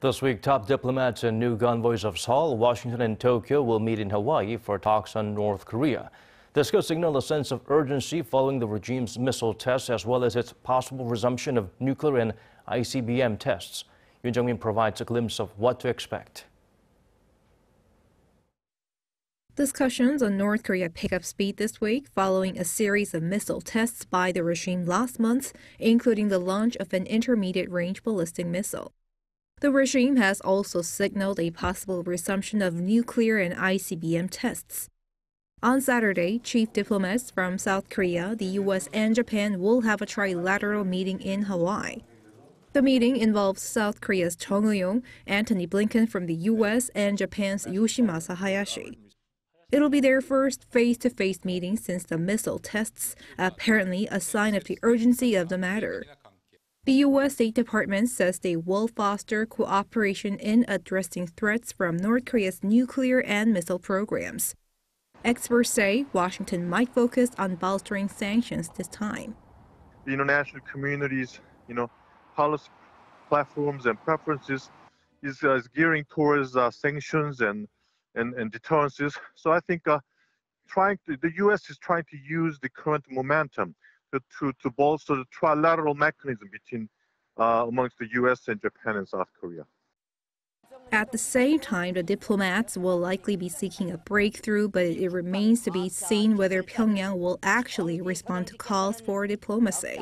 This week, top diplomats and new envoys of Seoul, Washington, and Tokyo will meet in Hawaii for talks on North Korea. This could signal a sense of urgency following the regime's missile tests as well as its possible resumption of nuclear and ICBM tests. Yoon Jung-min provides a glimpse of what to expect. Discussions on North Korea pick up speed this week following a series of missile tests by the regime last month, including the launch of an intermediate-range ballistic missile. The regime has also signaled a possible resumption of nuclear and ICBM tests. On Saturday, chief diplomats from South Korea, the U.S. and Japan will have a trilateral meeting in Hawaii. The meeting involves South Korea's Chung Eui-yong, Antony Blinken from the U.S., and Japan's Yoshimasa Hayashi. It'll be their first face-to-face meeting since the missile tests, apparently a sign of the urgency of the matter. The U.S. State Department says they will foster cooperation in addressing threats from North Korea's nuclear and missile programs. Experts say Washington might focus on bolstering sanctions this time. The international community's, policy platforms and preferences is gearing towards sanctions and deterrences. So I think the U.S. is trying to use the current momentum to bolster the trilateral mechanism between amongst the U.S. and Japan and South Korea. At the same time, the diplomats will likely be seeking a breakthrough, but it remains to be seen whether Pyongyang will actually respond to calls for diplomacy.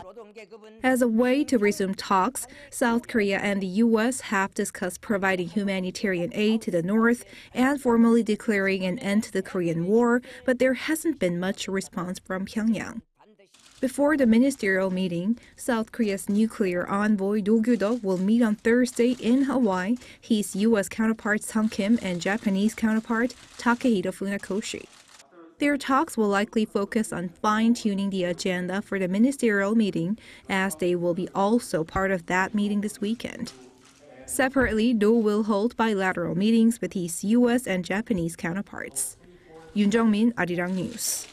As a way to resume talks, South Korea and the U.S. have discussed providing humanitarian aid to the North and formally declaring an end to the Korean War, but there hasn't been much response from Pyongyang. Before the ministerial meeting, South Korea's nuclear envoy Noh Kyu-duk will meet on Thursday in Hawaii, his U.S. counterpart Sung Kim and Japanese counterpart Takehiro Funakoshi. Their talks will likely focus on fine-tuning the agenda for the ministerial meeting, as they will be also part of that meeting this weekend. Separately, Noh will hold bilateral meetings with his U.S. and Japanese counterparts. Yoon Jung-min, Arirang News.